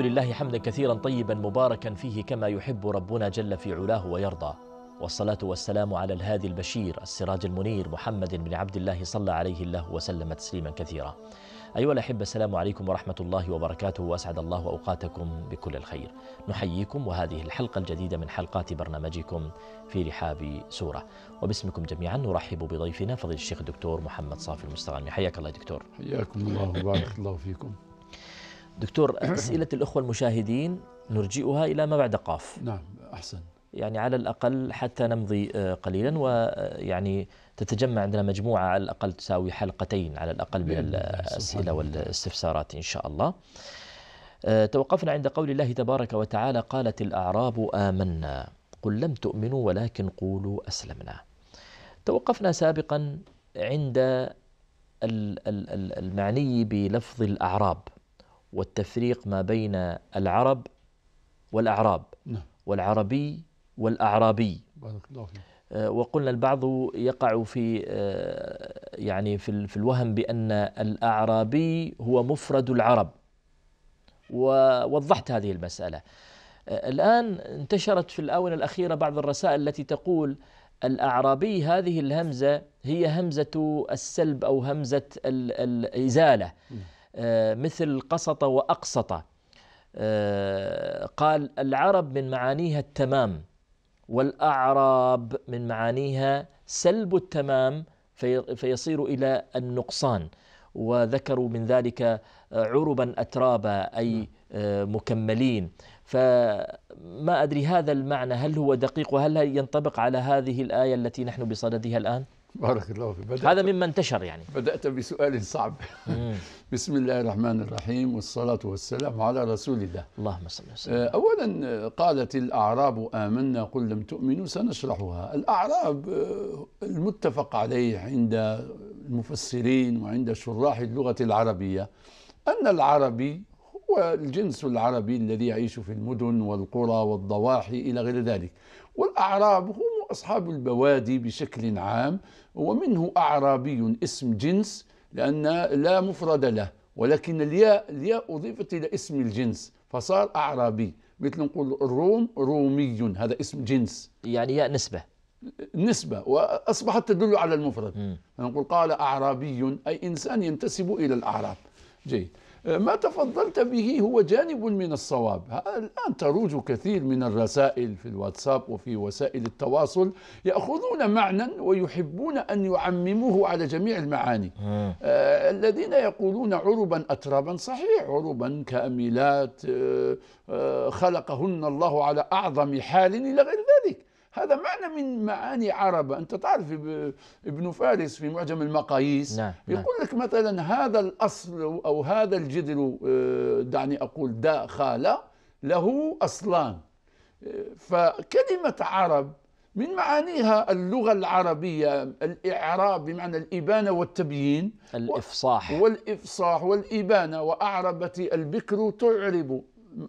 الحمد لله حمدا كثيرا طيبا مباركا فيه كما يحب ربنا جل في علاه ويرضى، والصلاة والسلام على الهادي البشير السراج المنير محمد بن عبد الله صلى عليه الله وسلم تسليما كثيرا. أيها الأحبة، السلام عليكم ورحمة الله وبركاته، وأسعد الله أوقاتكم بكل الخير. نحييكم وهذه الحلقة الجديدة من حلقات برنامجكم في رحاب سورة، وباسمكم جميعا نرحب بضيفنا فضيلة الشيخ الدكتور محمد صافي المستغانمي. حياك الله دكتور. حياكم الله وبارك الله فيكم. دكتور، أسئلة الأخوة المشاهدين نرجئها إلى ما بعد قاف. نعم أحسن، يعني على الأقل حتى نمضي قليلا، ويعني تتجمع عندنا مجموعة على الأقل تساوي حلقتين على الأقل من الأسئلة والاستفسارات إن شاء الله. توقفنا عند قول الله تبارك وتعالى: قالت الأعراب آمنا قل لم تؤمنوا ولكن قولوا أسلمنا. توقفنا سابقا عند المعني بلفظ الأعراب والتفريق ما بين العرب والأعراب والعربي والأعرابي، وقلنا البعض يقع في يعني في الوهم بأن الأعرابي هو مفرد العرب، ووضحت هذه المسألة. الآن انتشرت في الآونة الأخيرة بعض الرسائل التي تقول الأعرابي هذه الهمزة هي همزة السلب أو همزة الإزالة، مثل قسط وأقسط. قال العرب من معانيها التمام، والأعراب من معانيها سلب التمام فيصير إلى النقصان، وذكروا من ذلك عربا أترابا أي مكملين. فما أدري هذا المعنى هل هو دقيق، وهل ينطبق على هذه الآية التي نحن بصددها الآن؟ بارك الله فيك. هذا مما انتشر. يعني بدأت بسؤال صعب. بسم الله الرحمن الرحيم، والصلاة والسلام على رسول الله. اللهم صل وسلم. أولا قالت الأعراب آمنا قل لم تؤمنوا، سنشرحها. الأعراب المتفق عليه عند المفسرين وعند شراح اللغة العربية أن العربي هو الجنس العربي الذي يعيش في المدن والقرى والضواحي إلى غير ذلك، والأعراب هم أصحاب البوادي بشكل عام، ومنه أعرابي اسم جنس لأن لا مفرد له، ولكن الياء أضيفت إلى اسم الجنس فصار أعرابي، مثل نقول الروم رومي، هذا اسم جنس، يعني ياء نسبة وأصبحت تدل على المفرد. فنقول قال أعرابي أي إنسان ينتسب إلى الأعراب. جيد، ما تفضلت به هو جانب من الصواب. الآن تروج كثير من الرسائل في الواتساب وفي وسائل التواصل، يأخذون معنى ويحبون أن يعمموه على جميع المعاني. الذين يقولون عربا أترابا، صحيح عربا كاملات خلقهن الله على أعظم حال إلى غير ذلك، هذا معنى من معاني عرب. أنت تعرف ابن فارس في معجم المقاييس يقول لك مثلا هذا الأصل أو هذا الجدر، دعني أقول داخل، له أصلان. فكلمة عرب من معانيها اللغة العربية الإعراب بمعنى الإبانة والتبيين، الإفصاح والإبانة. وأعربت البكر تعرب،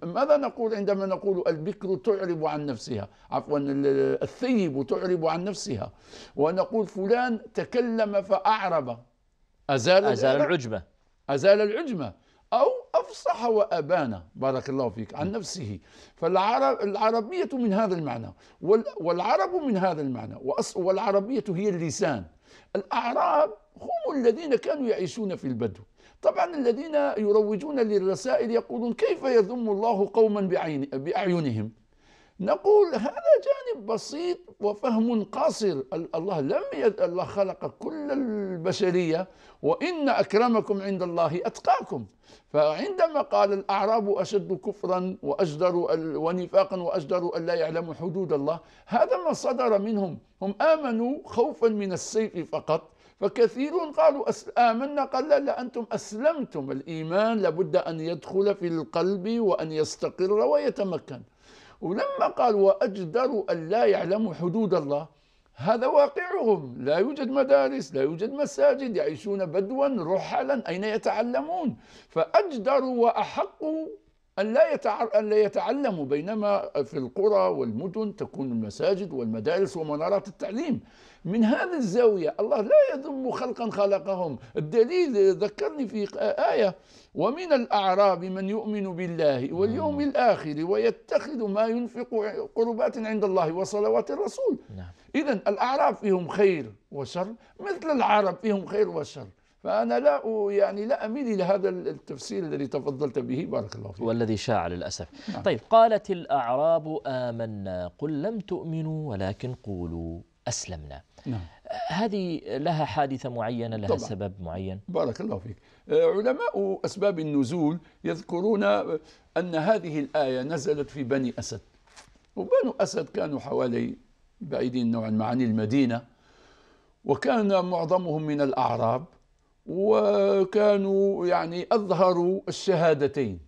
ماذا نقول عندما نقول البكر تعرب عن نفسها؟ عفوا، الثيب تعرب عن نفسها. ونقول فلان تكلم فأعرب، أزال العجمة، أزال العجمة، أو أفصح وأبان، بارك الله فيك، عن نفسه. فالعربية من هذا المعنى، والعرب من هذا المعنى، والعربية هي اللسان. الأعراب هم الذين كانوا يعيشون في البدو. طبعا الذين يروجون للرسائل يقولون كيف يذم الله قوما بأعينهم. نقول هذا جانب بسيط وفهم قاصر. الله خلق كل البشرية، وإن أكرمكم عند الله أتقاكم. فعندما قال الأعراب أشد كفرا وأجدر ونفاقا وأجدر أن لا يعلم حدود الله، هذا ما صدر منهم. هم آمنوا خوفا من السيف فقط، فكثيرون قالوا آمنا، قال لا أنتم أسلمتم. الإيمان لابد أن يدخل في القلب وأن يستقر ويتمكن. ولما قال وأجدر أن لا يعلم حدود الله، هذا واقعهم، لا يوجد مدارس، لا يوجد مساجد، يعيشون بدوا رحلا، أين يتعلمون؟ فأجدروا وأحقوا أن لا يتعلموا، بينما في القرى والمدن تكون المساجد والمدارس ومنارات التعليم. من هذه الزاوية الله لا يذم خلقا خلقهم. الدليل ذكرني في آية: ومن الأعراب من يؤمن بالله واليوم الآخر ويتخذ ما ينفق قربات عند الله وصلوات الرسول. إذا الأعراب فيهم خير وشر مثل العرب فيهم خير وشر. فأنا لا أميل إلى هذا التفسير الذي تفضلت به، بارك الله فيك، والذي شاع للأسف. طيب، قالت الأعراب آمنا، قل لم تؤمنوا ولكن قولوا أسلمنا. هذه لها حادثة معينة، لها سبب معين؟ بارك الله فيك. علماء أسباب النزول يذكرون أن هذه الآية نزلت في بني أسد، وبنو أسد كانوا حوالي بعيدين نوعا ما عن المدينة، وكان معظمهم من الأعراب، وكانوا أظهروا الشهادتين،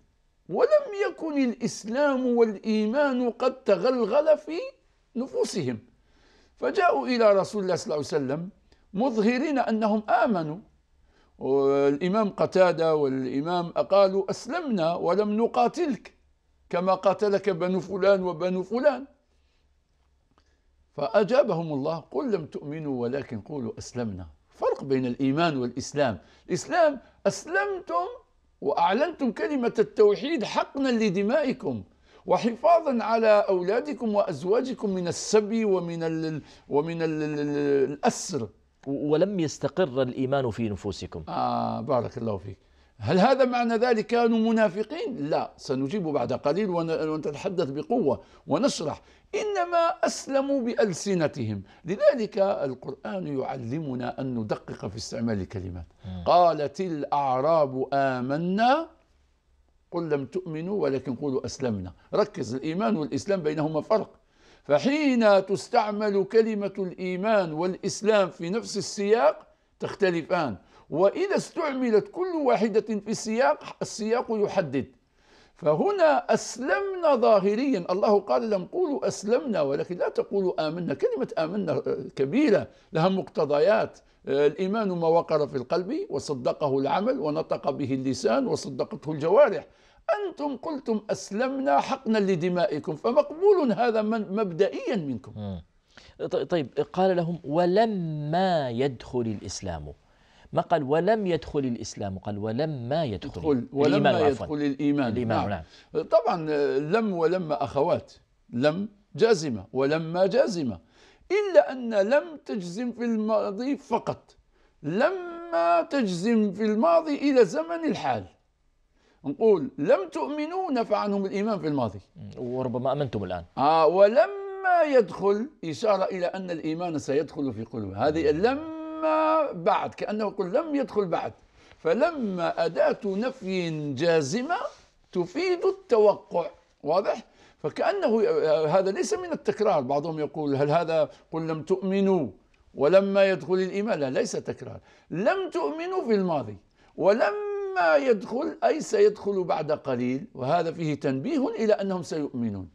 ولم يكن الإسلام والإيمان قد تغلغل في نفوسهم، فجاءوا إلى رسول الله صلى الله عليه وسلم مظهرين أنهم آمنوا. والإمام قتادة والإمام قالوا أسلمنا ولم نقاتلك كما قاتلك بنو فلان وبنو فلان. فأجابهم الله: قل لم تؤمنوا ولكن قولوا أسلمنا. فرق بين الإيمان والإسلام. الإسلام أسلمتم وأعلنتم كلمة التوحيد حقنا لدمائكم وحفاظا على أولادكم وأزواجكم من السبي ومن الأسر. ولم يستقر الإيمان في نفوسكم. بارك الله فيك. هل هذا معنى ذلك كانوا منافقين؟ لا، سنجيب بعد قليل ونتحدث بقوة ونشرح. إنما أسلموا بألسنتهم. لذلك القرآن يعلمنا أن ندقق في استعمال الكلمات. قالت الأعراب آمنا قل لم تؤمنوا ولكن قولوا أسلمنا. ركز، الإيمان والإسلام بينهما فرق. فحين تستعمل كلمة الإيمان والإسلام في نفس السياق تختلفان، وإذا استعملت كل واحدة في السياق، السياق يحدد. فهنا أسلمنا ظاهريا، الله قال لم قولوا أسلمنا ولكن لا تقولوا آمنا. كلمة آمنا كبيرة، لها مقتضيات. الإيمان ما وقر في القلب وصدقه العمل ونطق به اللسان وصدقته الجوارح. أنتم قلتم أسلمنا حقنا لدمائكم، فمقبول هذا مبدئيا منكم. طيب، قال لهم ولما يدخل الإسلام، ما قال ولم يدخل الإسلام، قال ولما يدخل الإيمان. نعم. طبعا لم ولما أخوات، لم جازمة ولما جازمة، إلا أن لم تجزم في الماضي فقط، لما تجزم في الماضي إلى زمن الحال. نقول لم تؤمنوا نفى عنهم الإيمان في الماضي، وربما أمنتم الآن. ولما يدخل إشارة إلى أن الإيمان سيدخل في قلوبهم. هذه لم بعد، كأنه يقول لم يدخل بعد. فلما أداة نفي جازمة تفيد التوقع، واضح؟ فكأنه هذا ليس من التكرار. بعضهم يقول هل هذا قل لم تؤمنوا ولما يدخل الإيمان؟ لا، ليس تكرار. لم تؤمنوا في الماضي، ولما يدخل أي سيدخل بعد قليل، وهذا فيه تنبيه إلى أنهم سيؤمنون.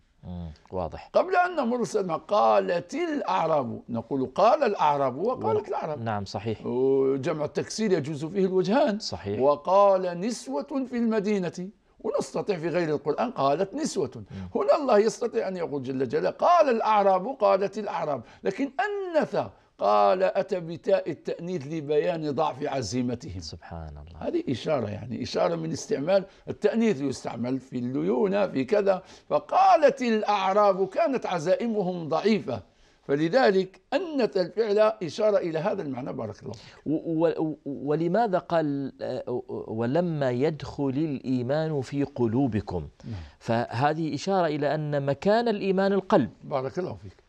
واضح. قبل أن نمر سلمى، قالت الأعراب، نقول قال الأعراب وقالت الأعراب. نعم صحيح. جمع التكسير يجوز فيه الوجهان. صحيح. وقال نسوة في المدينة، ونستطيع في غير القرآن قالت نسوة. هنا الله يستطيع أن يقول جل جلاله قال الأعراب قالت الأعراب، لكن أنثى قال أتى بتاء التأنيث لبيان ضعف عزيمتهم. سبحان الله. هذه إشارة، إشارة من استعمال التأنيث، يستعمل في الليونة في كذا. فقالت الأعراب كانت عزائمهم ضعيفة، فلذلك أنت الفعل إشارة إلى هذا المعنى. بارك الله. ولماذا قال ولما يدخل الإيمان في قلوبكم؟ فهذه إشارة إلى أن مكان الإيمان القلب. بارك الله فيك.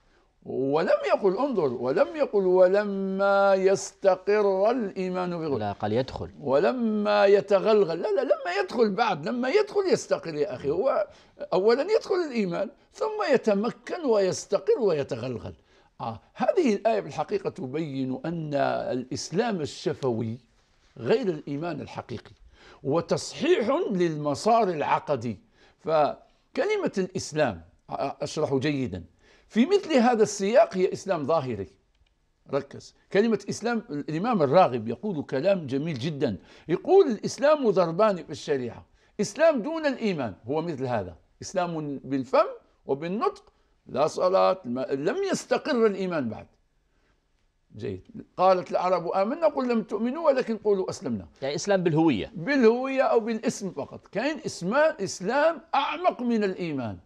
ولم يقل، انظر، ولم يقل ولما يستقر الإيمان في قلوبكم. لا، قال يدخل. ولما يتغلغل، لا، لما يدخل بعد، لما يدخل يستقر يا أخي. هو أولا يدخل الإيمان ثم يتمكن ويستقر ويتغلغل. هذه الآية بالحقيقة تبين أن الإسلام الشفوي غير الإيمان الحقيقي، وتصحيح للمسار العقدي. فكلمة الإسلام، أشرح جيدا، في مثل هذا السياق هي إسلام ظاهري. ركز، كلمة إسلام، الإمام الراغب يقول كلام جميل جدا، يقول الإسلام ضربان في الشريعة: إسلام دون الإيمان هو مثل هذا، إسلام بالفم وبالنطق، لا صلاة، لم يستقر الإيمان بعد. جيد. قالت العرب آمنا، قل لم تؤمنوا ولكن قولوا أسلمنا. يعني إسلام بالهوية. بالهوية أو بالاسم فقط. كاين إسلام أعمق من الإيمان.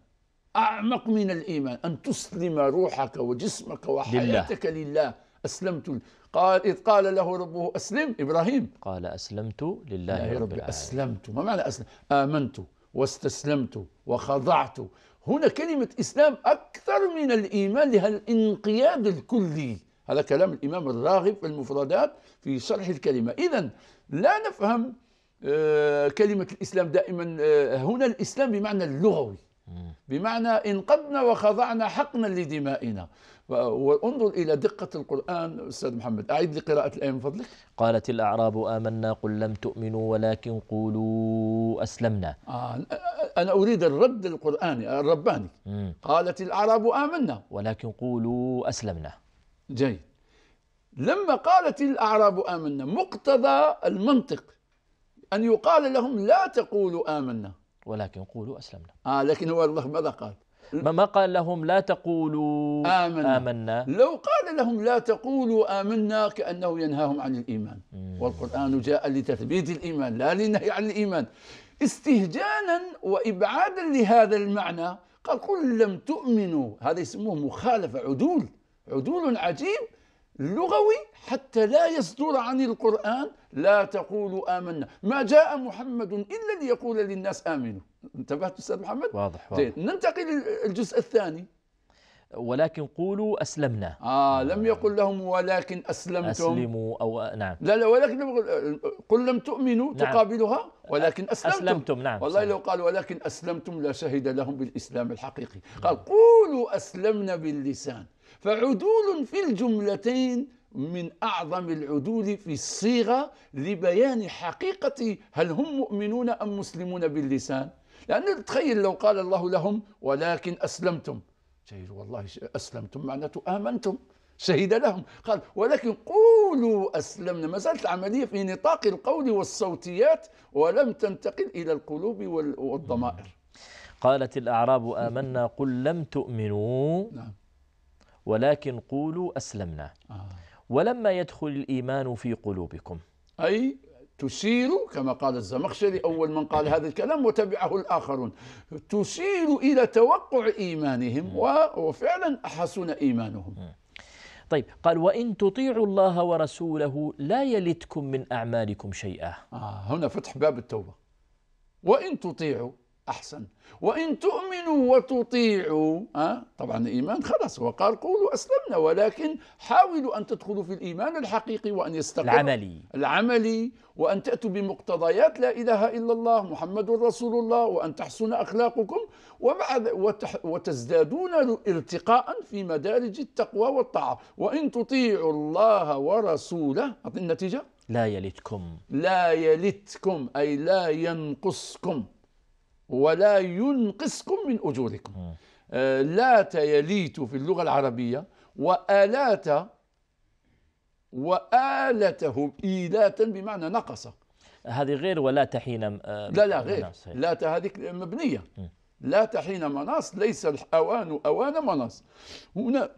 أعمق من الإيمان أن تسلم روحك وجسمك وحياتك لله. أسلمت. قال إذ قال له ربه أسلم إبراهيم. قال أسلمت لله رب العالمين. أسلمت، ما معنى أسلم؟ آمنت واستسلمت وخضعت. هنا كلمة إسلام أكثر من الإيمان لها الانقياد الكلي. هذا كلام الإمام الراغب في المفردات في شرح الكلمة. إذا لا نفهم كلمة الإسلام دائما، هنا الإسلام بمعنى اللغوي، بمعنى انقضنا وخضعنا حقنا لدمائنا. وانظر إلى دقة القرآن أستاذ محمد. أعيد لقراءة الآية من فضلك. قالت الأعراب آمنا قل لم تؤمنوا ولكن قولوا أسلمنا. أنا أريد الرد القرآني الرباني. قالت الأعراب آمنا ولكن قولوا أسلمنا. جيد. لما قالت الأعراب آمنا مقتضى المنطق أن يقال لهم لا تقولوا آمنا ولكن قولوا أسلمنا. لكن هو الله ماذا قال؟ ما قال لهم لا تقولوا آمنا. لو قال لهم لا تقولوا آمنا كأنه ينهاهم عن الإيمان. والقرآن جاء لتثبيت الإيمان لا للنهي عن الإيمان. استهجانا وإبعادا لهذا المعنى قال قل لم تؤمنوا. هذا يسموه مخالفة، عدول عجيب لغوي حتى لا يصدر عن القرآن لا تقولوا آمنا. ما جاء محمد إلا ليقول للناس آمنوا. انتبهت أستاذ محمد؟ واضح. زين. ننتقل للجزء الثاني. ولكن قولوا أسلمنا. لم يقل لهم ولكن أسلمتم. أسلموا أو نعم. لا ولكن قل لم تؤمنوا. نعم. تقابلها ولكن أسلمتم. نعم. والله لو قال ولكن أسلمتم لا شهد لهم بالإسلام الحقيقي. قال قولوا أسلمنا باللسان. فعدول في الجملتين من أعظم العدول في الصيغة لبيان حقيقة هل هم مؤمنون أم مسلمون باللسان. لأن تخيل لو قال الله لهم ولكن أسلمتم، والله أسلمتم معناته آمنتم، شهد لهم. قال ولكن قولوا أسلمنا. ما زالت العملية في نطاق القول والصوتيات ولم تنتقل إلى القلوب والضمائر. قالت الأعراب آمنا قل لم تؤمنوا ولكن قولوا أسلمنا ولما يدخل الإيمان في قلوبكم. أي تشير كما قال الزمخشري أول من قال هذا الكلام وتبعه الآخرون، تشير إلى توقع إيمانهم وفعلا حسن إيمانهم. طيب. قال وإن تطيعوا الله ورسوله لا يلتكم من أعمالكم شيئا. هنا فتح باب التوبة. وإن تطيعوا أحسن، وإن تؤمنوا وتطيعوا. طبعا الإيمان خلاص، وقال قولوا أسلمنا ولكن حاولوا أن تدخلوا في الإيمان الحقيقي وأن يستقر العملي وأن تأتوا بمقتضيات لا إله إلا الله محمد رسول الله وأن تحسن أخلاقكم وتزدادون ارتقاء في مدارج التقوى والطاعة. وإن تطيعوا الله ورسوله النتيجة لا يلتكم أي لا ينقصكم ولا ينقصكم من أجوركم. لات يليت في اللغة العربية وآلته إيلاتا بمعنى نقص. هذه غير ولات حين لا غير لات هذه مبنية. لات حين مناص ليس الأوان أوان مناص. هنا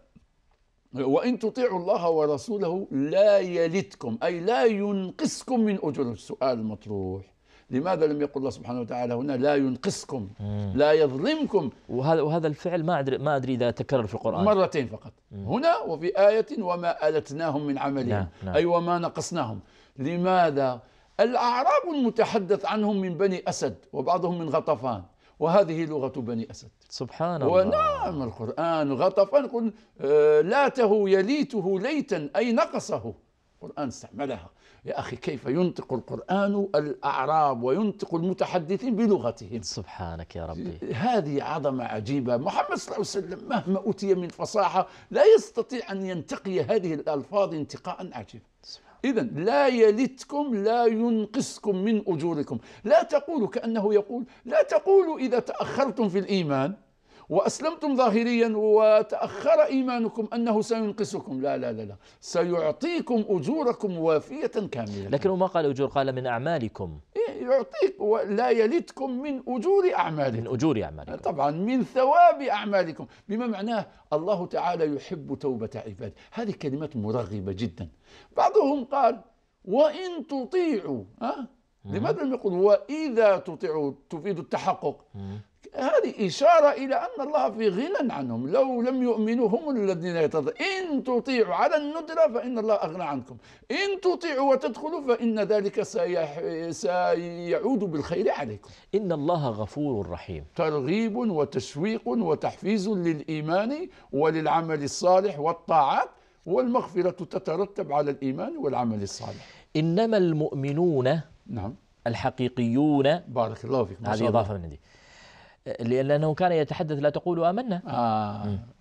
وإن تطيعوا الله ورسوله لا يلتكم أي لا ينقصكم من أجوركم. السؤال المطروح لماذا لم يقل الله سبحانه وتعالى هنا لا ينقصكم لا يظلمكم؟ وهذا الفعل ما أدري إذا تكرر في القرآن مرتين فقط. هنا وفي آية وما ألتناهم من عملهم. أي وما نقصناهم. لماذا؟ الأعراب المتحدث عنهم من بني أسد وبعضهم من غطفان، وهذه لغة بني أسد. سبحان الله. ونعم القرآن غطفان قل لاته يليته ليتا أي نقصه. القرآن استعملها. يا أخي كيف ينطق القرآن الأعراب وينطق المتحدثين بلغتهم. سبحانك يا ربي. هذه عظمة عجيبة. محمد صلى الله عليه وسلم مهما أتي من فصاحة لا يستطيع أن ينتقي هذه الألفاظ انتقاء عجيبا. إذا لا يلتكم لا ينقصكم من أجوركم. لا تقولوا كأنه يقول لا تقولوا إذا تأخرتم في الإيمان وأسلمتم ظاهريا وتأخر إيمانكم أنه سينقصكم، لا لا لا لا، سيعطيكم أجوركم وافية كاملة. لكنه ما قال أجور، قال من أعمالكم، يعطيك ولا يلدكم من أجور أعمالكم، من أجور أعمالكم، طبعا من ثواب أعمالكم، بما معناه الله تعالى يحب توبة عباده. هذه كلمات مرغبة جدا. بعضهم قال وإن تطيعوا، لماذا لم يقول وإذا تطيعوا؟ تفيد التحقق. هذه إشارة إلى أن الله في غنى عنهم، لو لم يؤمنوا هم الذين يتضرعون. إن تطيعوا على الندرة فإن الله أغنى عنكم، إن تطيعوا وتدخلوا فإن ذلك سيعود بالخير عليكم. إن الله غفور رحيم، ترغيب وتشويق وتحفيز للإيمان وللعمل الصالح والطاعات، والمغفرة تترتب على الإيمان والعمل الصالح. إنما المؤمنون، نعم، الحقيقيون. بارك الله فيك. هذه إضافة من دي، لأنه كان يتحدث لا تقولوا آمنا.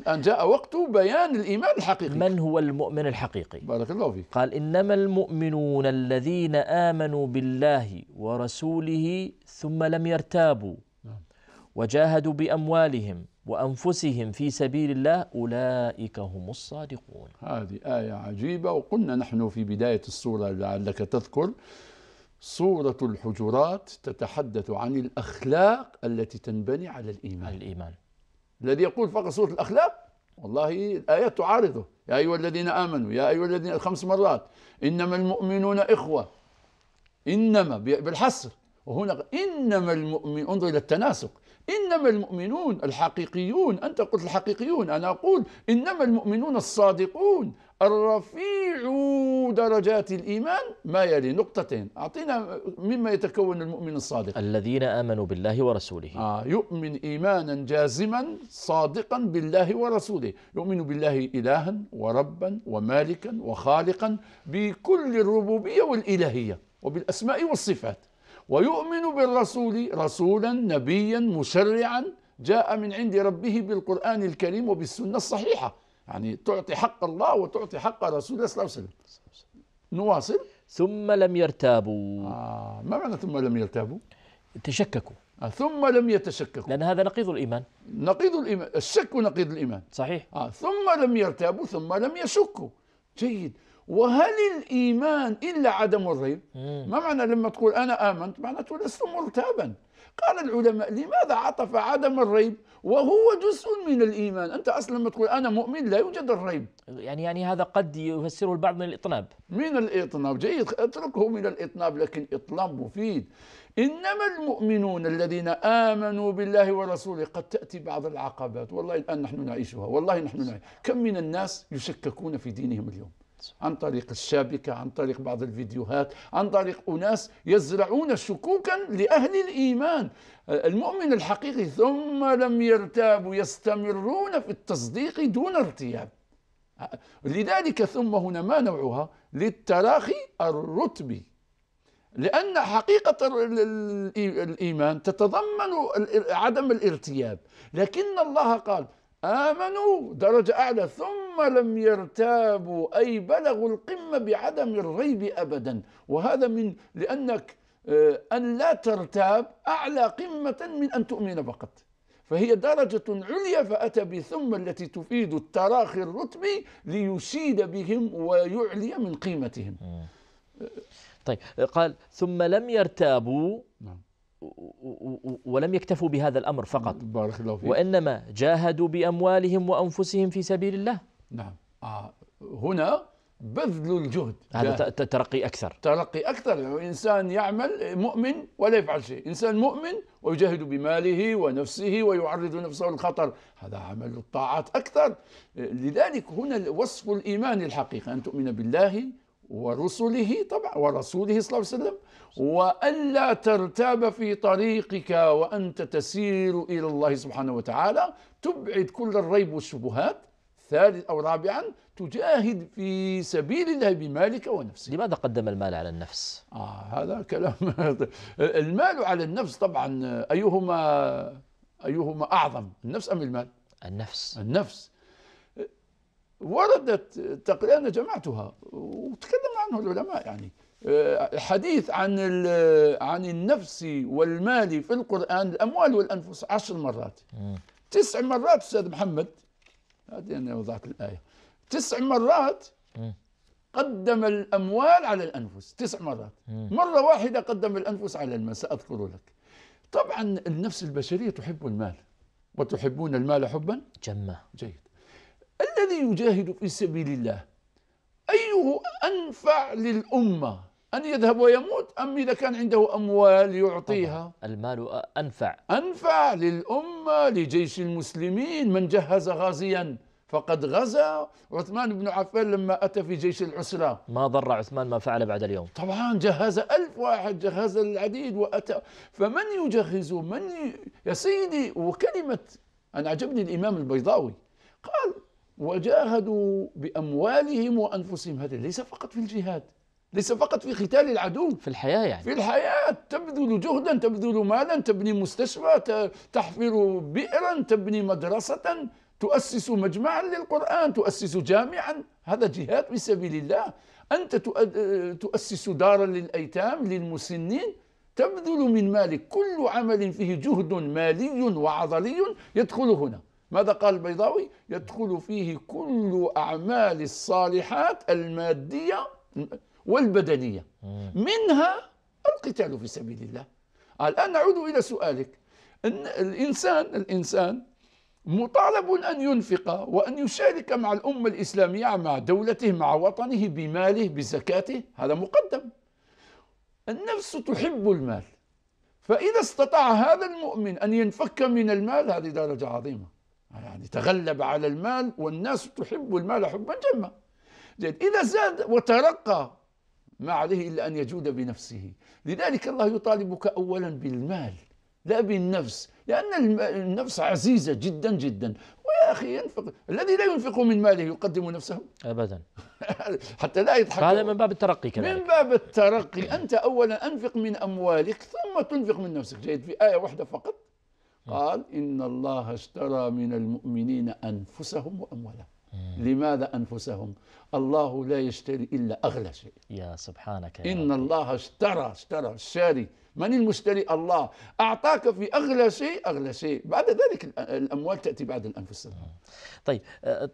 أن جاء وقت بيان الإيمان الحقيقي، من هو المؤمن الحقيقي. بارك الله فيك. قال إنما المؤمنون الذين آمنوا بالله ورسوله ثم لم يرتابوا وجاهدوا بأموالهم وأنفسهم في سبيل الله أولئك هم الصادقون. هذه آية عجيبة. وقلنا نحن في بداية السورة، لعلك تذكر، سورة الحجرات تتحدث عن الأخلاق التي تنبني على الإيمان. الإيمان الذي يقول فقط سورة الأخلاق، والله الآيات تعارضه. يا أيها الذين آمنوا، يا أيها الذين، 5 مرات، إنما المؤمنون إخوة، إنما بالحصر، وهنا إنما المؤمنون، انظر إلى التناسق، إنما المؤمنون الحقيقيون. أنت قلت الحقيقيون، أنا أقول إنما المؤمنون الصادقون. الرفيع درجات الإيمان ما يلي نقطتين. أعطينا مما يتكون المؤمن الصادق. الذين آمنوا بالله ورسوله، يؤمن إيمانا جازما صادقا بالله ورسوله، يؤمن بالله إلها وربا ومالكا وخالقا بكل الربوبية والإلهية وبالأسماء والصفات، ويؤمن بالرسول رسولا نبيا مشرعا جاء من عند ربه بالقرآن الكريم وبالسنة الصحيحة. يعني تعطي حق الله وتعطي حق رسول الله صلى الله عليه وسلم. نواصل. ثم لم يرتابوا. ما معنى ثم لم يرتابوا؟ تشككوا. ثم لم يتشككوا، لأن هذا نقيض الإيمان. نقيض الإيمان، الشك نقيض الإيمان. صحيح. ثم لم يرتابوا، ثم لم يشكوا. جيد. وهل الإيمان إلا عدم الريب؟ ما معنى لما تقول أنا آمنت معناته لست مرتابا. قال العلماء لماذا عطف عدم الريب وهو جزء من الإيمان؟ أنت أصلا لما تقول أنا مؤمن لا يوجد الريب، يعني هذا قد يفسره البعض من الإطناب. من الإطناب، جيد، اتركه من الإطناب، لكن إطناب مفيد. إنما المؤمنون الذين آمنوا بالله ورسوله، قد تأتي بعض العقبات، والله الآن نحن نعيشها، والله نحن نعيش. كم من الناس يشككون في دينهم اليوم عن طريق الشبكة، عن طريق بعض الفيديوهات، عن طريق أناس يزرعون شكوكا لأهل الإيمان. المؤمن الحقيقي ثم لم يرتابوا، يستمرون في التصديق دون ارتياب. لذلك ثم هنا ما نوعها؟ للتراخي الرتبي، لأن حقيقة الإيمان تتضمن عدم الارتياب، لكن الله قال آمنوا درجة أعلى ثم لم يرتابوا، أي بلغوا القمة بعدم الريب أبدا. وهذا من، لأنك أن لا ترتاب أعلى قمة من أن تؤمن فقط، فهي درجة عليا، فأتى بثم التي تفيد التراخي الرتبي ليشيد بهم ويعلي من قيمتهم. طيب، قال ثم لم يرتابوا ولم يكتفوا بهذا الأمر فقط، بارك الله فيك، وإنما جاهدوا بأموالهم وأنفسهم في سبيل الله. نعم. هنا بذل الجهد، هذا ترقي أكثر. ترقي أكثر. إنسان يعمل مؤمن ولا يفعل شيء، إنسان مؤمن ويجاهد بماله ونفسه ويعرض نفسه للخطر، هذا عمل الطاعات أكثر. لذلك هنا وصف الإيمان الحقيقي، أن تؤمن بالله ورسله طبعا ورسوله صلى الله عليه وسلم، وألا ترتاب في طريقك وأنت تسير إلى الله سبحانه وتعالى، تبعد كل الريب والشبهات. 3 أو 4، تجاهد في سبيل الله بمالك ونفسك. لماذا قدم المال على النفس؟ هذا كلام. المال على النفس طبعا، أيهما أعظم، النفس أم المال؟ النفس. النفس. وردت تقريبا، أنا جمعتها وتكلم عنه العلماء، يعني حديث عن النفس والمال في القرآن، الأموال والأنفس 10 مرات. تسع مرات استاذ محمد، هذه انا وضعت الايه، 9 مرات قدم الاموال على الانفس، 9 مرات، مره واحده قدم الانفس على المال، ساذكر لك. طبعا النفس البشريه تحب المال، وتحبون المال حبا جما. جيد. الذي يجاهد في سبيل الله ايه انفع للامه؟ ان يذهب ويموت ام اذا كان عنده اموال يعطيها؟ المال انفع. انفع للامه، لجيش المسلمين، من جهز غازيا فقد غزا. عثمان بن عفان لما أتى في جيش العسرة ما ضر عثمان ما فعل بعد اليوم، طبعا جهز 1000 واحد، جهز العديد وأتى. فمن يجهز يا سيدي. وكلمة أنا عجبني الإمام البيضاوي قال وجاهدوا بأموالهم وأنفسهم، هذا ليس فقط في الجهاد، ليس فقط في قتال العدو، في الحياة يعني، في الحياة تبذل جهدا، تبذل مالا، تبني مستشفى، تحفر بئرا، تبني مدرسة، تؤسس مجمعا للقرآن، تؤسس جامعا، هذا جهاد في سبيل الله. أنت تؤسس دارا للأيتام للمسنين، تبذل من مالك، كل عمل فيه جهد مالي وعضلي يدخل هنا. ماذا قال البيضاوي؟ يدخل فيه كل أعمال الصالحات المادية والبدنية، منها القتال في سبيل الله. الآن نعود إلى سؤالك. الإنسان مطالب أن ينفق وأن يشارك مع الأمة الإسلامية، مع دولته، مع وطنه، بماله، بزكاته، هذا مقدم. النفس تحب المال، فإذا استطاع هذا المؤمن أن ينفك من المال، هذه درجة عظيمة، يعني تغلب على المال، والناس تحب المال حبا جما. إذا زاد وترقى ما عليه إلا أن يجود بنفسه. لذلك الله يطالبك أولا بالمال لا بالنفس، لأن النفس عزيزة جدا جدا. ويا أخي ينفق، الذي لا ينفق من ماله يقدم نفسه أبدا حتى لا يضحك. هذا من باب الترقي كذلك، من باب الترقي. أنت أولا أنفق من أموالك ثم تنفق من نفسك. جيد. في آية واحدة فقط قال إن الله اشترى من المؤمنين أنفسهم وأموالهم. لماذا أنفسهم؟ الله لا يشتري إلا أغلى شيء. يا سبحانك يا إن ربي. الله اشترى الشاري، من المشتري؟ الله. أعطاك في أغلى شيء أغلى شيء، بعد ذلك الأموال تأتي بعد الأنفس. طيب،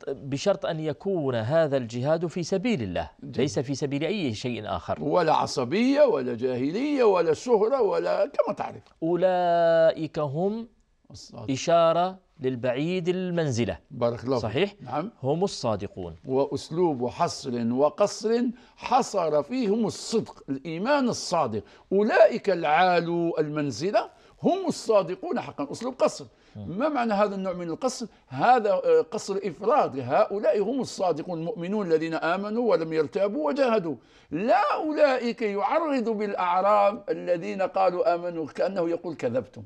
بشرط أن يكون هذا الجهاد في سبيل الله، ليس في سبيل أي شيء آخر، ولا عصبية ولا جاهلية ولا شهرة ولا كما تعرف. أولئك هم الصادق. إشارة للبعيد المنزلة، بارك الله، صحيح؟ نعم، هم الصادقون. وأسلوب حصر وقصر، حصر فيهم الصدق، الإيمان الصادق. أولئك العالو المنزلة هم الصادقون حقا، أسلوب قصر. ما معنى هذا النوع من القصر؟ هذا قصر إفراد. هؤلاء هم الصادقون المؤمنون الذين آمنوا ولم يرتابوا وجاهدوا، لا أولئك يعرض بالأعراب الذين قالوا آمنوا كأنه يقول كذبتم،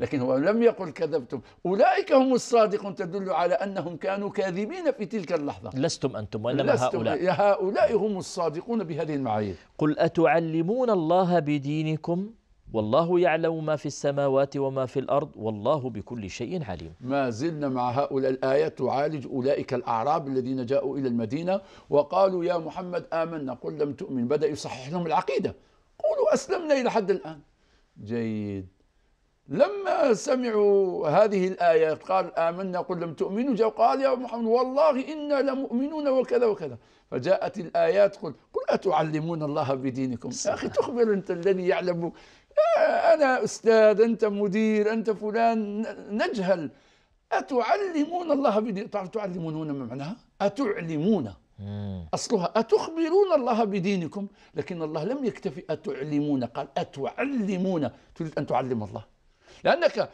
لكن هو لم يقل كذبتم. أولئك هم الصادقون تدل على أنهم كانوا كاذبين في تلك اللحظة. لستم أنتم وإنما هؤلاء. هؤلاء هم الصادقون بهذه المعايير. قل أتعلمون الله بدينكم والله يعلم ما في السماوات وما في الأرض والله بكل شيء عليم. ما زلنا مع هؤلاء. الآية تعالج أولئك الأعراب الذين جاءوا إلى المدينة وقالوا يا محمد آمنا، قل لم تؤمن، بدأ يصحح لهم العقيدة، قولوا أسلمنا إلى حد الآن. جيد. لما سمعوا هذه الآية قال آمنا قل لم تؤمنوا، جاء قال يا محمد والله إنا لمؤمنون وكذا وكذا، فجاءت الآيات قل أتعلمون الله بدينكم. يا أخي تخبر أنت الذي يعلم، أنا أستاذ، أنت مدير، أنت فلان، نجهل. أتعلمون الله بدين، تعلمون ما معناها؟ أتعلمون أصلها أتخبرون الله بدينكم، لكن الله لم يكتفي أتعلمون، قال أتعلمون. تريد أن تعلم الله لأنك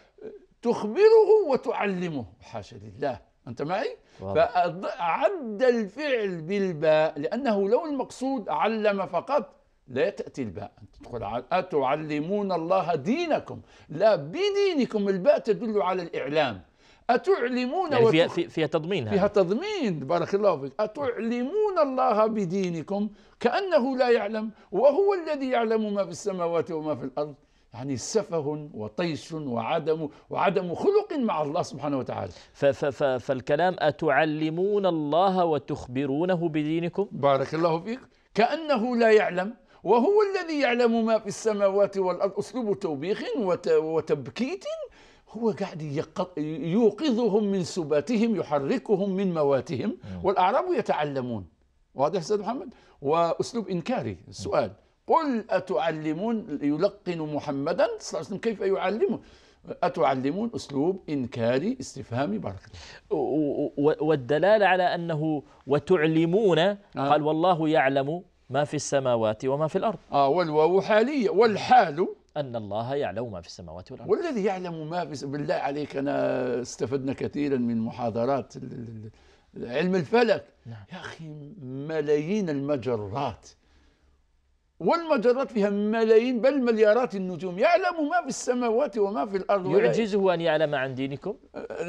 تخبره وتعلمه، حاشا لله. أنت معي؟ فعد الفعل بالباء لأنه لو المقصود علم فقط لا تأتي الباء، تدخل على أتعلمون الله دينكم، لا بدينكم، الباء تدل على الإعلام. أتعلمون يعني فيها تضمين، فيها تضمين، بارك الله فيك. أتعلمون الله بدينكم كأنه لا يعلم، وهو الذي يعلم ما في السماوات وما في الأرض. يعني سفه وطيش وعدم خلق مع الله سبحانه وتعالى. فالكلام أتعلمون الله وتخبرونه بدينكم، بارك الله فيك، كأنه لا يعلم وهو الذي يعلم ما في السماوات والأرض. أسلوب توبيخ وتبكيت، هو قاعد يوقظهم من سباتهم، يحركهم من مواتهم، والأعراب يتعلمون. واضح سيد محمد؟ وأسلوب إنكاري. السؤال: قل أتعلمون، يلقن محمدا صلى الله عليه وسلم كيف يعلمه، أتعلمون، أسلوب إنكاري استفهامي بارك الله. والدلالة على أنه وتعلمون، قال والله يعلم ما في السماوات وما في الأرض. والواو حالية، والحال أن الله يعلم ما في السماوات والأرض. والذي يعلم ما في، بالله عليك، أنا استفدنا كثيرا من محاضرات علم الفلك. نعم. يا أخي ملايين المجرات، والمجرات فيها ملايين بل مليارات النجوم، يعلم ما في السماوات وما في الأرض. يعجزه أن يعلم عن دينكم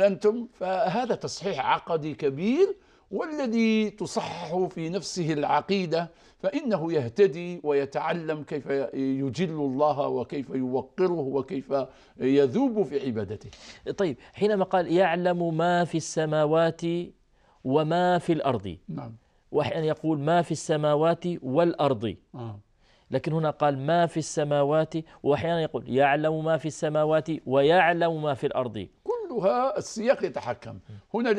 أنتم. فهذا تصحيح عقدي كبير، والذي تصحح في نفسه العقيدة فإنه يهتدي ويتعلم كيف يجل الله وكيف يوقره وكيف يذوب في عبادته. طيب، حينما قال يعلم ما في السماوات وما في الأرض، نعم، وأحيانا يقول ما في السماوات والأرض، لكن هنا قال ما في السماوات، وأحيانا يقول يعلم ما في السماوات ويعلم ما في الأرض، كلها السياق يتحكم.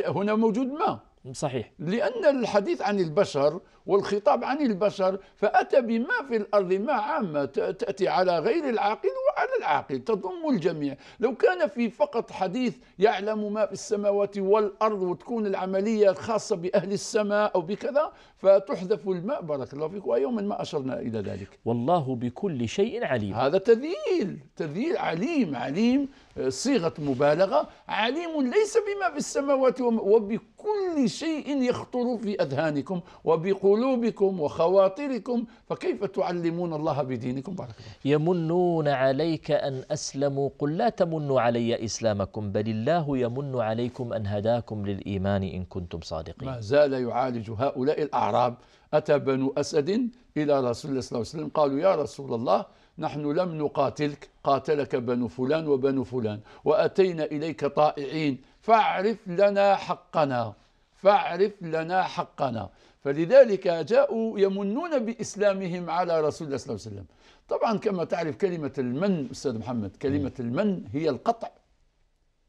هنا موجود ما، صحيح، لأن الحديث عن البشر والخطاب عن البشر، فأتى بما في الأرض، ما عامة تأتي على غير العاقل وعلى العاقل، تضم الجميع. لو كان في فقط حديث يعلم ما في السماوات والأرض وتكون العملية الخاصة بأهل السماء أو بكذا، فتحذف الماء بارك الله فيك، ويوما ما أشرنا إلى ذلك. والله بكل شيء عليم، هذا تذليل، تذليل. عليم، عليم صيغة مبالغة، عليم ليس بما في السماوات وبكل شيء يخطر في أذهانكم وبقلوبكم وخواطركم، فكيف تعلمون الله بدينكم بارك الله. يمنون عليك أن أسلموا، قل لا تمنوا علي إسلامكم، بل الله يمن عليكم أن هداكم للإيمان إن كنتم صادقين. ما زال يعالج هؤلاء الأعراب. أتى بنو أسد إلى رسول الله صلى الله عليه وسلم، قالوا يا رسول الله نحن لم نقاتلك، قاتلك بنو فلان وبنو فلان، وأتينا إليك طائعين، فاعرف لنا حقنا، فاعرف لنا حقنا. فلذلك جاءوا يمنون بإسلامهم على رسول الله صلى الله عليه وسلم. طبعا كما تعرف كلمة المن أستاذ محمد، كلمة المن هي القطع،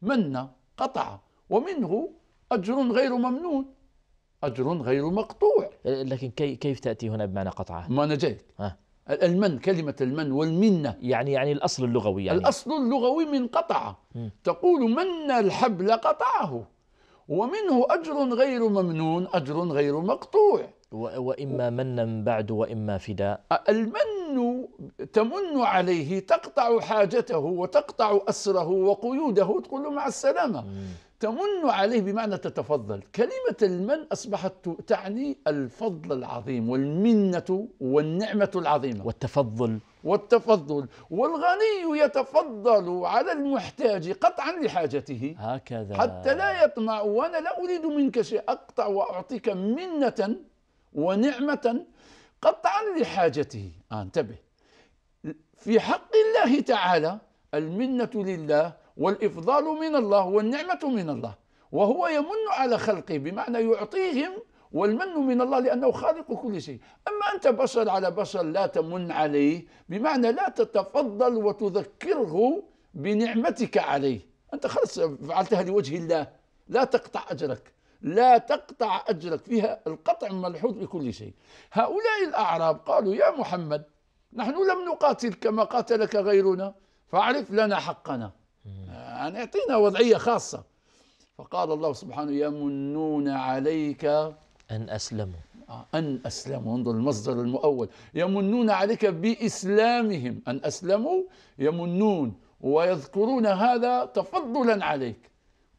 من قطع، ومنه أجر غير ممنون، أجر غير مقطوع. لكن كيف تأتي هنا بمعنى قطعة؟ ما أنا جايك. المن، كلمة المن والمنة، يعني الأصل اللغوي، يعني الأصل اللغوي من قطعة، تقول من الحبل قطعه، ومنه أجر غير ممنون، أجر غير مقطوع، وإما منا بعد وإما فداء. المن تمن عليه، تقطع حاجته وتقطع أسره وقيوده، تقول له مع السلامة. تمن عليه بمعنى تتفضل. كلمة المن أصبحت تعني الفضل العظيم والمنة والنعمة العظيمة والتفضل. والغني يتفضل على المحتاج قطعا لحاجته، هكذا حتى لا يطمع. وأنا لا أريد منك شيء، أقطع وأعطيك منة ونعمة قطعا لحاجته. انتبه، في حق الله تعالى المنة لله والإفضال من الله والنعمة من الله، وهو يمن على خلقه بمعنى يعطيهم، والمن من الله لأنه خالق كل شيء. أما أنت بشر على بشر لا تمن عليه، بمعنى لا تتفضل وتذكره بنعمتك عليه. أنت خلص فعلتها لوجه الله، لا تقطع أجرك، لا تقطع أجرك، فيها القطع ملحوظ بكل شيء. هؤلاء الأعراب قالوا يا محمد نحن لم نقاتل كما قاتلك غيرنا، فاعرف لنا حقنا، يعني اعطينا وضعية خاصة. فقال الله سبحانه يمنون عليك أن أسلموا، انظر المصدر المؤول، يمنون عليك بإسلامهم، أن أسلموا يمنون ويذكرون هذا تفضلا عليك.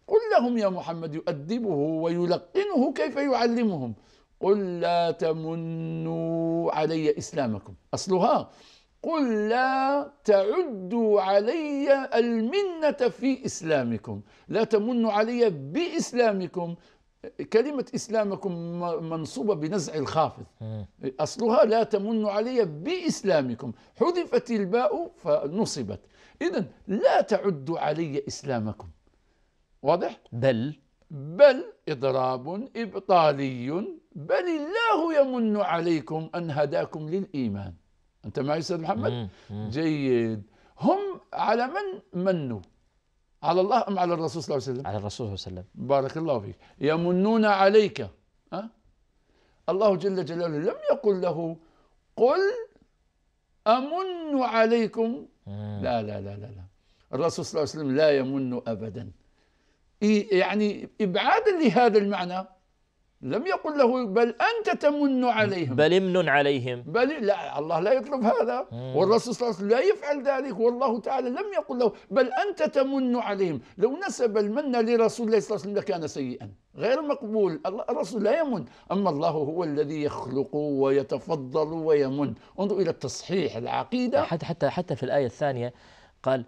قل لهم يا محمد، يؤدبه ويلقنه كيف يعلمهم، قل لا تمنوا علي إسلامكم، أصلها قل لا تعدوا علي المنة في إسلامكم، لا تمنوا علي بإسلامكم. كلمة إسلامكم منصوبة بنزع الخافض، أصلها لا تمنوا علي بإسلامكم، حذفت الباء فنصبت. إذن لا تعدوا علي إسلامكم، واضح؟ بل إضراب إبطالي، بل الله يمن عليكم أن هداكم للإيمان. أنت معي أستاذ محمد؟ جيد. هم على من منوا؟ على الله أم على الرسول صلى الله عليه وسلم؟ على الرسول صلى الله عليه وسلم. بارك الله فيك. يمنون عليك. الله جل جلاله لم يقل له قل أمن عليكم. لا لا لا لا لا. الرسول صلى الله عليه وسلم لا يمن أبدا. يعني إبعادا لهذا المعنى لم يقل له بل أنت تمن عليهم، بل امن عليهم، بل لا، الله لا يطلب هذا، والرسول صلى الله عليه وسلم لا يفعل ذلك، والله تعالى لم يقل له بل أنت تمن عليهم. لو نسب المن لرسول الله صلى الله عليه وسلم لكان سيئا غير مقبول. الرسول لا يمن، أما الله هو الذي يخلق ويتفضل ويمن. انظر إلى التصحيح العقيدة. حتى في الآية الثانية قال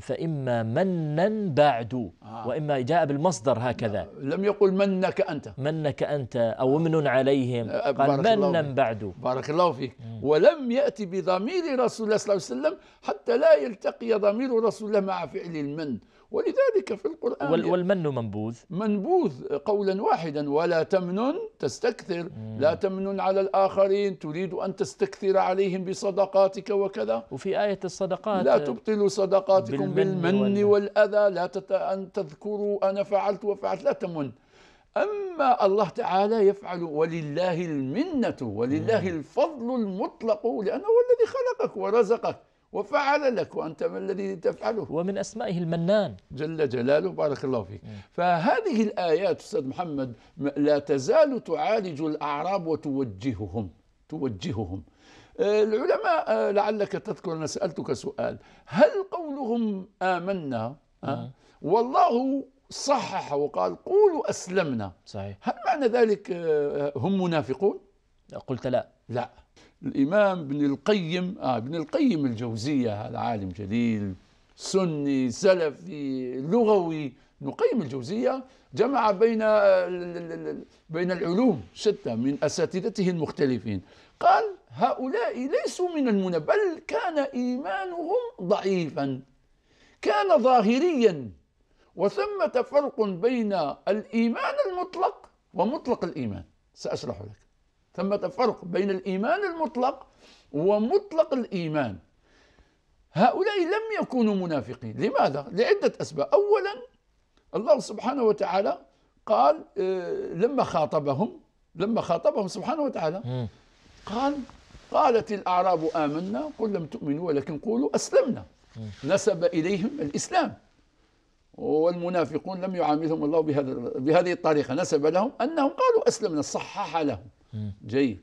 فإما منا بعد، وإما جاء بالمصدر هكذا، لم يقل منك أنت، منك أنت أو امن عليهم، قال منا بعد. بارك الله فيك. ولم يأتي بضمير رسول الله صلى الله عليه وسلم حتى لا يلتقي ضمير رسول الله مع فعل المن، ولذلك في القرآن والمن منبوذ، منبوذ قولا واحدا. ولا تمنن تستكثر، لا تمنن على الآخرين، تريد أن تستكثر عليهم بصدقاتك وكذا. وفي آية الصدقات لا تبطلوا صدقاتكم بالمن والأذى، لا أن تذكروا أنا فعلت وفعلت، لا تمن. أما الله تعالى يفعل، ولله المنة ولله الفضل المطلق، لأنه هو الذي خلقك ورزقك وفعل لك، وأنت ما الذي تفعله. ومن أسمائه المنان جل جلاله. بارك الله فيك. فهذه الآيات أستاذ محمد لا تزال تعالج الأعراب وتوجههم، العلماء. لعلك تذكر أنا سألتك سؤال، هل قولهم آمنا والله صحح وقال قولوا أسلمنا، صحيح، هل معنى ذلك هم منافقون؟ قلت لا. لا. الإمام ابن القيم، ابن القيم الجوزية، هذا عالم جليل سني سلفي لغوي. ابن القيم الجوزية جمع بين العلوم شتى من أساتذته المختلفين، قال هؤلاء ليسوا من المنافقين، بل كان إيمانهم ضعيفا، كان ظاهريا. وثمة فرق بين الإيمان المطلق ومطلق الإيمان، سأشرح لك. ثمة فرق بين الإيمان المطلق ومطلق الإيمان. هؤلاء لم يكونوا منافقين. لماذا؟ لعدة أسباب. أولا الله سبحانه وتعالى قال لما خاطبهم سبحانه وتعالى قال قالت الأعراب آمنا قل لم تؤمنوا ولكن قولوا أسلمنا، نسب إليهم الإسلام. والمنافقون لم يعاملهم الله بهذه الطريقة، نسب لهم أنهم قالوا أسلمنا، صحح لهم. جيد.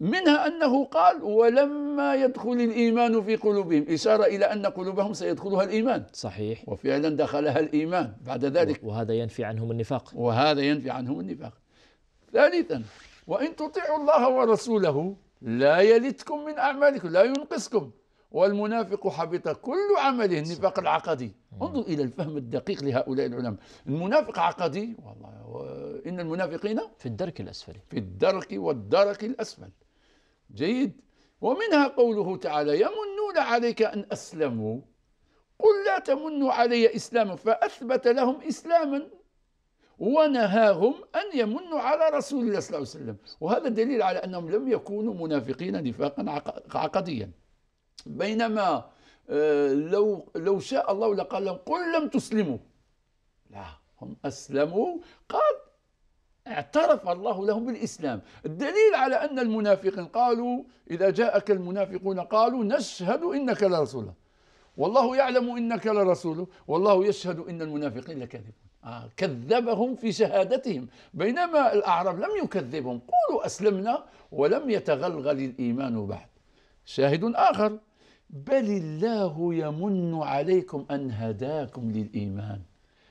منها أنه قال ولما يدخل الإيمان في قلوبهم، إشارة إلى أن قلوبهم سيدخلها الإيمان، صحيح، وفعلا دخلها الإيمان بعد ذلك، وهذا ينفي عنهم النفاق، ثالثا وإن تطيعوا الله ورسوله لا يلتكم من أعمالكم، لا ينقصكم، والمنافق حبط كل عمله، النفاق العقدي. انظر إلى الفهم الدقيق لهؤلاء العلماء. المنافق عقدي، والله إن المنافقين في الدرك الأسفل، جيد. ومنها قوله تعالى يمنون عليك أن أسلموا قل لا تمنوا علي إسلاما، فأثبت لهم إسلاما ونهاهم أن يمنوا على رسول الله صلى الله عليه وسلم، وهذا دليل على أنهم لم يكونوا منافقين نفاقا عقديا. بينما لو شاء الله لقال لهم قل لم تسلموا، لا، هم أسلموا، قال اعترف الله لهم بالإسلام. الدليل على أن المنافقين قالوا إذا جاءك المنافقون قالوا نشهد إنك لرسوله والله يعلم إنك لرسوله والله يشهد إن المنافقين لكاذبون. كذبهم في شهادتهم، بينما الأعراب لم يكذبهم، قولوا أسلمنا ولم يتغلغل الإيمان بعد. شاهد آخر، بل الله يمن عليكم أن هداكم للإيمان،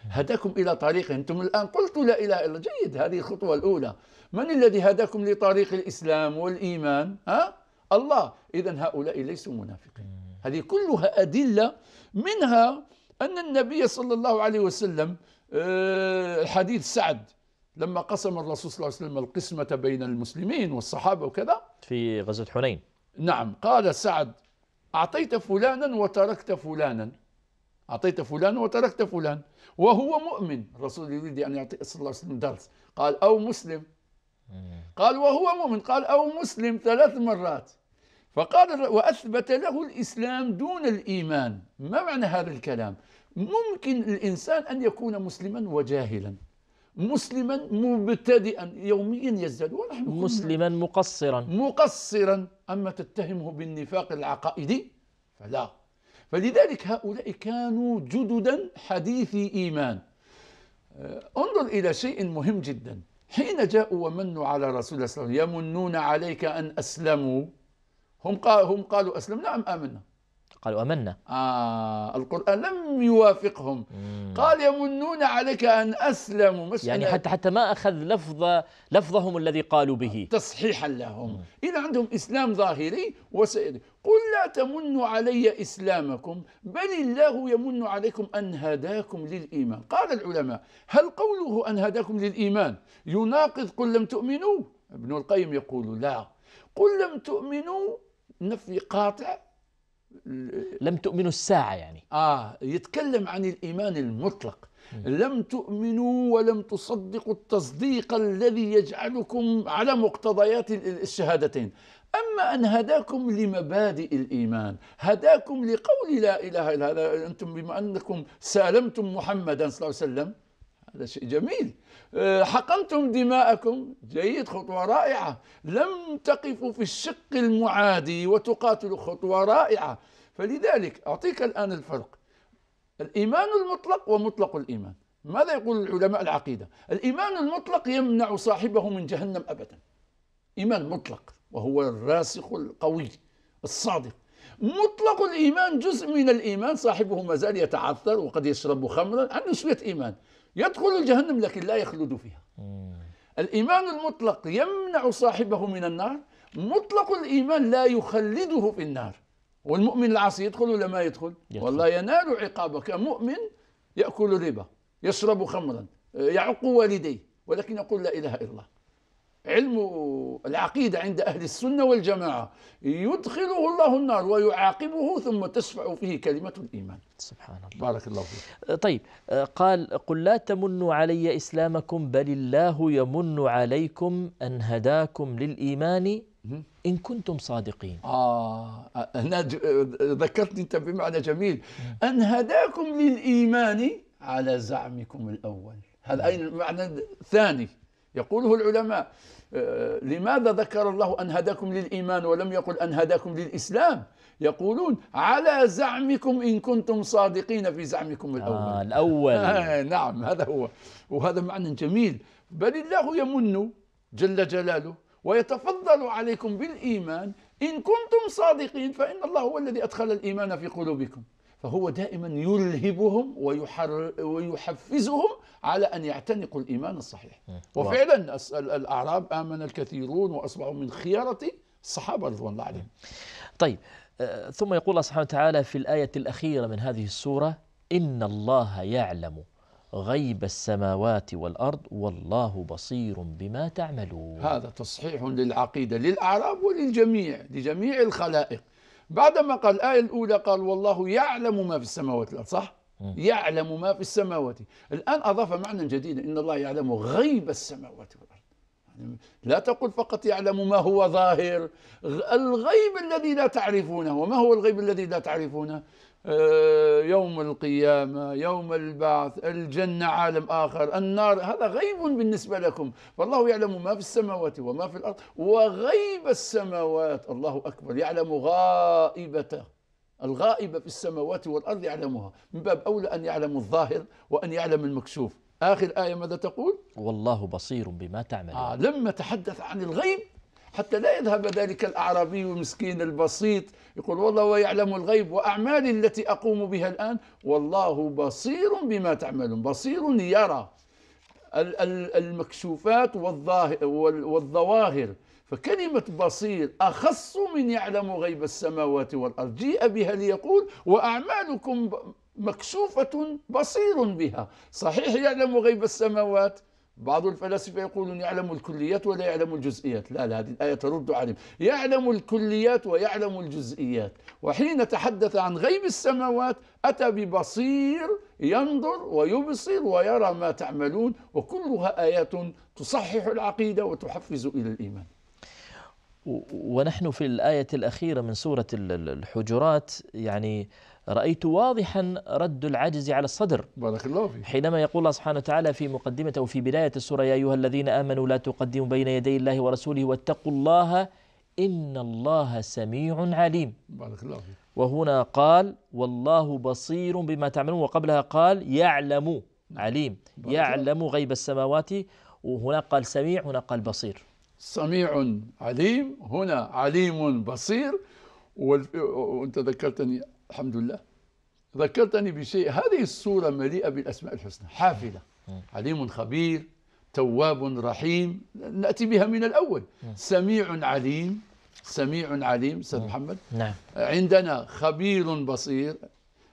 هداكم إلى طريقه. أنتم الآن قلت لا إله إلا، جيد، هذه الخطوة الأولى. من الذي هداكم لطريق الإسلام والإيمان؟ الله. إذن هؤلاء ليسوا منافقين. هذه كلها أدلة، منها أن النبي صلى الله عليه وسلم حديث سعد لما قسم الرسول صلى الله عليه وسلم القسمة بين المسلمين والصحابة وكذا في غزوة حنين، نعم، قال سعد أعطيت فلانا وتركت فلانا، وهو مؤمن. الرسول يريد أن يعطي صلى الله عليه وسلم درس، قال أو مسلم، قال وهو مؤمن، قال أو مسلم 3 مرات. فقال وأثبت له الإسلام دون الإيمان. ما معنى هذا الكلام؟ ممكن الإنسان أن يكون مسلما وجاهلا، مسلما مبتدئا يوميا يزداد، مسلما مقصرا. أما تتهمه بالنفاق العقائدي فلا. فلذلك هؤلاء كانوا جددا حديثي إيمان. انظر إلى شيء مهم جدا، حين جاءوا ومنوا على رسول الله صلى الله عليه وسلم يمنون عليك أن أسلموا، هم قالوا أسلمنا أم آمنا؟ قالوا آمنا. القرآن لم يوافقهم. قال يمنون عليك أن أسلموا، يعني حتى ما أخذ لفظهم الذي قالوا به تصحيحا لهم. إذا عندهم إسلام ظاهري وسائري. قل لا تمنوا علي إسلامكم بل الله يمن عليكم أن هداكم للإيمان. قال العلماء هل قوله أن هداكم للإيمان يناقض قل لم تؤمنوا؟ ابن القيم يقول لا، قل لم تؤمنوا نفي قاطع، لم تؤمنوا الساعة يعني يتكلم عن الإيمان المطلق. لم تؤمنوا ولم تصدقوا التصديق الذي يجعلكم على مقتضيات الشهادتين. أما أن هداكم لمبادئ الإيمان، هداكم لقول لا إله إلا الله، أنتم بما أنكم سالمتم محمدا صلى الله عليه وسلم هذا شيء جميل، حقنتم دماءكم جيد، خطوة رائعة، لم تقفوا في الشق المعادي وتقاتلوا، خطوة رائعة. فلذلك أعطيك الآن الفرق، الإيمان المطلق ومطلق الإيمان. ماذا يقول العلماء العقيدة؟ الإيمان المطلق يمنع صاحبه من جهنم أبدا، إيمان مطلق وهو الراسخ القوي الصادق. مطلق الإيمان جزء من الإيمان، صاحبه ما زال يتعثر وقد يشرب خمرا، عنده شوية إيمان، يدخل الجهنم لكن لا يخلد فيها. الإيمان المطلق يمنع صاحبه من النار، مطلق الإيمان لا يخلده في النار. والمؤمن العاصي يدخل ولا ما يدخل؟ والله ينال عقابه كمؤمن يأكل ربا، يشرب خمرا، يعق والديه، ولكن يقول لا إله إلا الله. علم العقيدة عند أهل السنة والجماعة يدخله الله النار ويعاقبه، ثم تشفع فيه كلمة الإيمان. سبحان الله، بارك الله فيك. طيب، قال قل لا تمنوا علي إسلامكم بل الله يمن عليكم أن هداكم للإيمان إن كنتم صادقين. أنا ذكرتني أنت بمعنى جميل، أن هداكم للإيمان على زعمكم الأول، هذا أي المعنى الثاني يقوله العلماء. لماذا ذكر الله أن هداكم للإيمان ولم يقل أن هداكم للإسلام؟ يقولون على زعمكم إن كنتم صادقين في زعمكم الأول. الأول. نعم، هذا هو، وهذا معنى جميل. بل الله يمن جل جلاله ويتفضل عليكم بالإيمان إن كنتم صادقين، فإن الله هو الذي أدخل الإيمان في قلوبكم. فهو دائما يلهبهم ويحفزهم على أن يعتنقوا الإيمان الصحيح. وفعلا الأعراب آمن الكثيرون وأصبحوا من خيارة الصحابة رضوان الله عليهم. طيب، ثم يقول الله سبحانه وتعالى في الآية الأخيرة من هذه السورة إن الله يعلم غيب السماوات والأرض والله بصير بما تعملون. هذا تصحيح للعقيدة للأعراب وللجميع، لجميع الخلائق. بعدما قال الآية الأولى قال والله يعلم ما في السماوات والأرض، صح؟ يعلم ما في السماوات. الآن أضاف معنى جديد، إن الله يعلم غيب السماوات والأرض. يعني لا تقل فقط يعلم ما هو ظاهر، الغيب الذي لا تعرفونه. وما هو الغيب الذي لا تعرفونه؟ يوم القيامة، يوم البعث، الجنة، عالم آخر، النار، هذا غيب بالنسبة لكم. فالله يعلم ما في السماوات وما في الأرض وغيب السماوات. الله أكبر، يعلم غائبته، الغائبة في السماوات والأرض يعلمها، من باب أولى أن يعلم الظاهر وأن يعلم المكشوف. آخر آية ماذا تقول؟ والله بصير بما تعملون. لما تحدث عن الغيب حتى لا يذهب ذلك الأعرابي المسكين البسيط يقول والله ويعلم الغيب وأعمالي التي أقوم بها الآن. والله بصير بما تعملون، بصير يرى المكشوفات والظواهر. فكلمة بصير أخص من يعلم غيب السماوات والأرض، جيء بها ليقول وأعمالكم مكشوفة بصير بها. صحيح يعلم غيب السماوات، بعض الفلاسفة يقولون يعلم الكليات ولا يعلم الجزئيات. لا، هذه الآية ترد عليهم، يعلم الكليات ويعلم الجزئيات. وحين تحدث عن غيب السماوات أتى ببصير، ينظر ويبصر ويرى ما تعملون. وكلها آيات تصحح العقيدة وتحفز إلى الإيمان. ونحن في الآية الأخيرة من سورة الحجرات يعني رأيت واضحا رد العجز على الصدر، بارك الله فيك، حينما يقول الله سبحانه وتعالى في مقدمة أو في بداية السورة: يا أيها الذين آمنوا لا تقدموا بين يدي الله ورسوله واتقوا الله إن الله سميع عليم، بارك الله فيك. وهنا قال والله بصير بما تعملون، وقبلها قال يعلم، عليم، يعلم غيب السماوات، وهنا قال سميع، هنا قال بصير. سميع عليم، هنا عليم بصير. وانت ذكرتني، الحمد لله ذكرتني بشيء، هذه السورة مليئة بالأسماء الحسنى، حافلة، عليم خبير، تواب رحيم، نأتي بها من الأول. سميع عليم، سميع عليم سيد محمد، نعم، عندنا خبير بصير،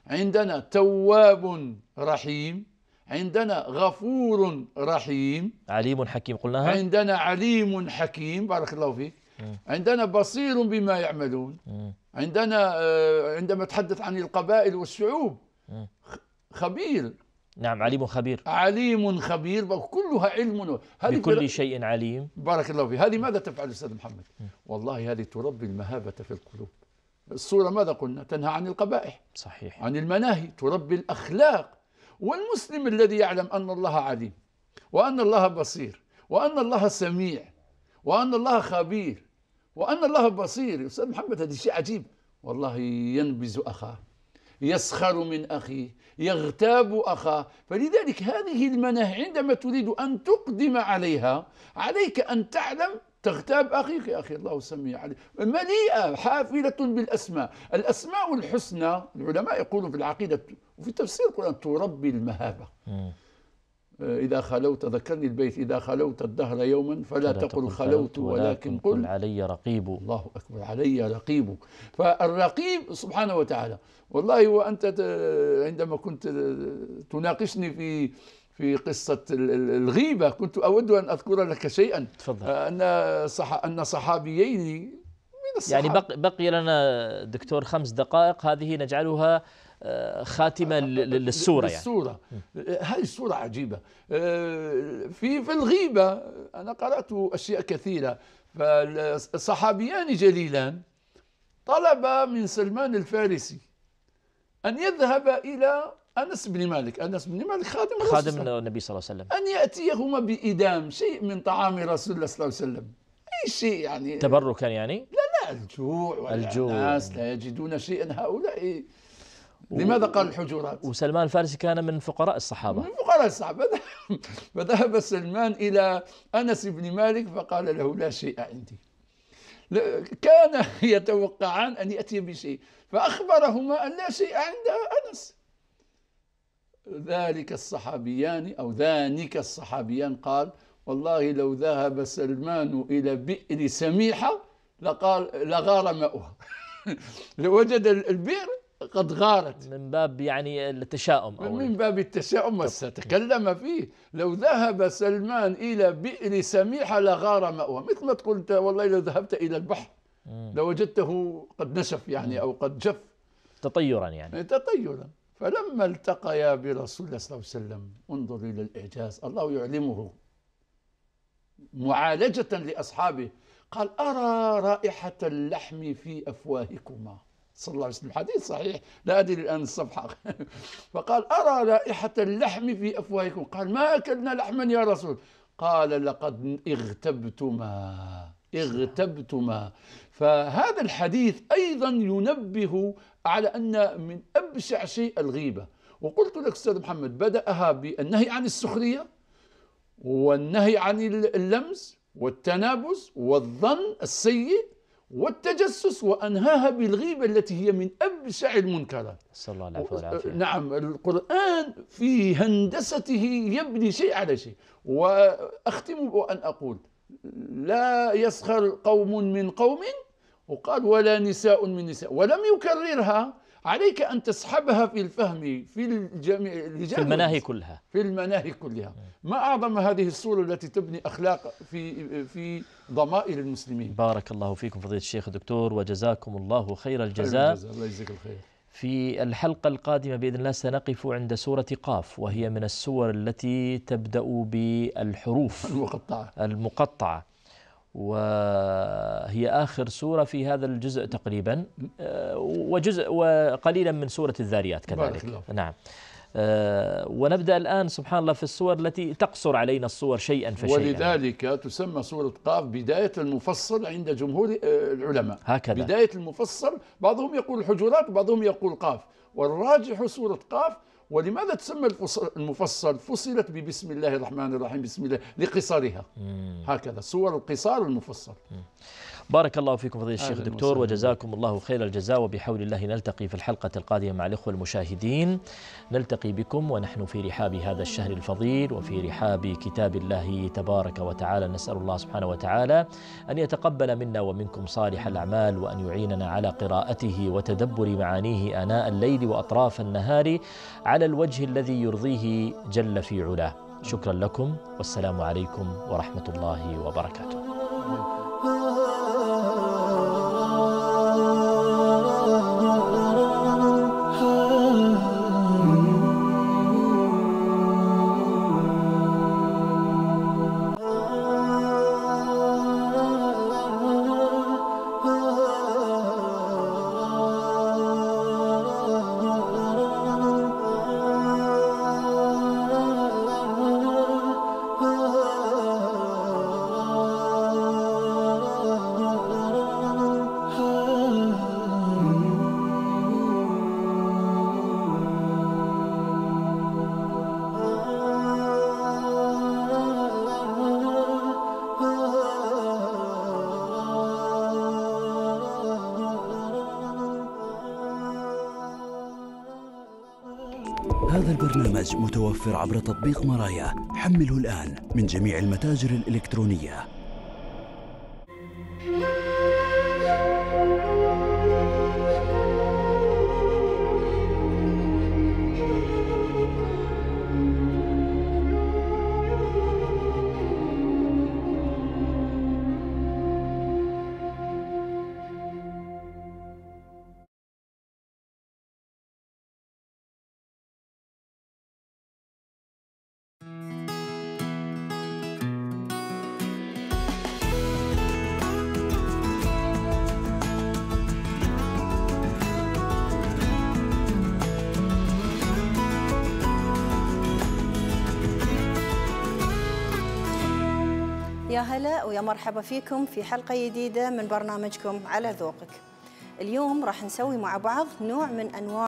عندنا تواب رحيم، عندنا غفور رحيم، عليم حكيم قلناها، عندنا عليم حكيم، بارك الله فيك، عندنا بصير بما يعملون، عندنا عندما تحدث عن القبائل والشعوب خبير، نعم، عليم خبير، عليم خبير، كلها علم، بكل شيء عليم، بارك الله فيك. هذه ماذا تفعل أستاذ محمد؟ والله هذه تربي المهابة في القلوب. السورة ماذا قلنا؟ تنهى عن القبائح، صحيح، عن المناهي، تربي الأخلاق. والمسلم الذي يعلم أن الله عليم وأن الله بصير وأن الله سميع وأن الله خبير وأن الله بصير، أستاذ محمد هذا شيء عجيب، والله ينبز أخاه، يسخر من أخيه، يغتاب أخاه. فلذلك هذه المناهي عندما تريد أن تقدم عليها عليك أن تعلم تغتاب أخيك، يا أخي الله سميع عليم، مليئة حافلة بالأسماء. الأسماء الحسنى العلماء يقولون في العقيدة وفي تفسير القرآن تربي المهابة. إذا خلوت، ذكرني البيت، إذا خلوت الدهر يوما فلا تقل خلوت ولكن قل علي رقيب، الله أكبر، علي رقيب. فالرقيب سبحانه وتعالى، والله وأنت عندما كنت تناقشني في قصة الغيبة كنت أود أن أذكر لك شيئا، تفضل. أن صحابيين من الصحابة، يعني بقي لنا دكتور 5 دقائق، هذه نجعلها خاتمة للسورة. السورة يعني هذه السورة عجيبة. في الغيبة أنا قرأت أشياء كثيرة. فالصحابيان جليلان طلبا من سلمان الفارسي أن يذهب إلى أنس بن مالك، أنس بن مالك خادم النبي صلى الله عليه وسلم، أن يأتيهما بإدام شيء من طعام رسول الله صلى الله عليه وسلم، أي شيء يعني تبركا، يعني لا الجوع والناس لا يجدون شيئا، هؤلاء لماذا قال الحجرات؟ وسلمان الفارسي كان من فقراء الصحابة، من فقراء الصحابة. فذهب سلمان إلى أنس بن مالك فقال له لا شيء عندي، كان يتوقعان أن يأتي بشيء، فأخبرهما أن لا شيء عند أنس. ذلك الصحابيان أو ذانك الصحابيان قال والله لو ذهب سلمان إلى بئر سميحة لقال لغار ماؤها. لوجد البئر قد غارت، من باب يعني التشاؤم، من باب التشاؤم وستكلم فيه، لو ذهب سلمان إلى بئر سميحة لغار ماؤها، مثل ما تقول أنت والله لو ذهبت إلى البحر لوجدته قد نشف يعني أو قد جف، تطيرا يعني، تطيرا. فلما التقيا برسول الله صلى الله عليه وسلم، انظر إلى الإعجاز، الله يعلمه معالجة لأصحابه، قال أرى رائحة اللحم في أفواهكما، صلى الله عليه وسلم، حديث صحيح لا أدري الآن الصفحة. فقال أرى رائحة اللحم في أفواهكم، قال ما أكلنا لحما يا رسول، قال لقد اغتبتما، اغتبتما. فهذا الحديث أيضا ينبه على أن من أبشع شيء الغيبة. وقلت لك أستاذ محمد بدأها بالنهي عن السخرية والنهي عن اللمس والتنابز والظن السيء والتجسس، وأنهاها بالغيبة التي هي من أبشع المنكرات، صلى الله عليه وسلم. نعم، القرآن في هندسته يبني شيء على شيء. وأختم بأن أقول لا يسخر قوم من قوم، وقال ولا نساء من نساء، ولم يكررها، عليك أن تسحبها في الفهم في الجميع، في المناهي كلها، في المناهي كلها. ما أعظم هذه الصورة التي تبني أخلاق في ضمائر المسلمين. بارك الله فيكم فضيلة الشيخ الدكتور، وجزاكم الله خير الجزاء. الله يجزيك الخير. في الحلقة القادمة بإذن الله سنقف عند سورة قاف، وهي من السور التي تبدأ بالحروف المقطعة وهي آخر سورة في هذا الجزء تقريبا، وجزء وقليلا من سورة الذاريات كذلك. نعم. ونبدأ الآن سبحان الله في السور التي تقصر علينا الصور شيئا فشيئا، ولذلك تسمى سورة قاف بداية المفصل عند جمهور العلماء، هكذا بداية المفصل. بعضهم يقول الحجرات، بعضهم يقول قاف، والراجح سورة قاف. ولماذا تسمى المفصل؟ فصلت ببسم الله الرحمن الرحيم، بسم الله، لقصارها. هكذا سور القصار المفصل. بارك الله فيكم فضيلة الشيخ دكتور، وجزاكم الله خير الجزاء. وبحول الله نلتقي في الحلقة القادمة مع الإخوة المشاهدين، نلتقي بكم ونحن في رحاب هذا الشهر الفضيل وفي رحاب كتاب الله تبارك وتعالى. نسأل الله سبحانه وتعالى أن يتقبل منا ومنكم صالح الأعمال، وأن يعيننا على قراءته وتدبر معانيه آناء الليل وأطراف النهار على الوجه الذي يرضيه جل في علاه. شكرا لكم، والسلام عليكم ورحمة الله وبركاته. هذا البرنامج متوفر عبر تطبيق مرايا، حمله الآن من جميع المتاجر الإلكترونية. يا هلا ويا مرحبا فيكم في حلقة جديدة من برنامجكم على ذوقك. اليوم راح نسوي مع بعض نوع من أنواع